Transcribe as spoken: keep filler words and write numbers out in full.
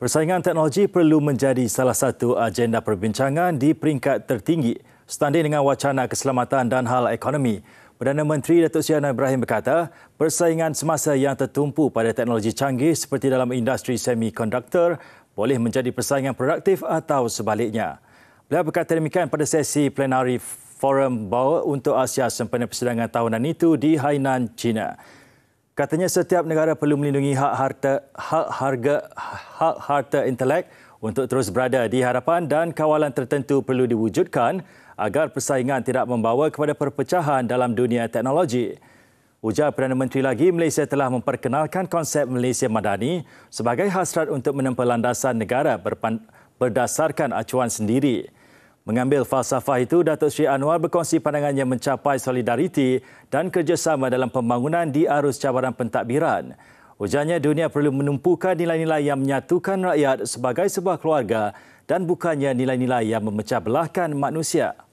Persaingan teknologi perlu menjadi salah satu agenda perbincangan di peringkat tertinggi, setanding dengan wacana keselamatan dan hal ekonomi. Perdana Menteri Datuk Seri Anwar Ibrahim berkata, persaingan semasa yang tertumpu pada teknologi canggih seperti dalam industri semikonduktor boleh menjadi persaingan produktif atau sebaliknya. Beliau berkata demikian pada sesi plenari Forum Boao untuk Asia sempena persidangan tahunan itu di Hainan, China. Katanya setiap negara perlu melindungi hak harta hak harga hak harta intelek untuk terus berada di hadapan dan kawalan tertentu perlu diwujudkan agar persaingan tidak membawa kepada perpecahan dalam dunia teknologi. Ujar Perdana Menteri lagi, Malaysia telah memperkenalkan konsep Malaysia Madani sebagai hasrat untuk menempa landasan negara berdasarkan acuan sendiri. Mengambil falsafah itu, Datuk Seri Anwar berkongsi pandangannya mencapai solidariti dan kerjasama dalam pembangunan di arus cabaran pentadbiran. Ujarnya dunia perlu menumpukan nilai-nilai yang menyatukan rakyat sebagai sebuah keluarga dan bukannya nilai-nilai yang memecah belahkan manusia.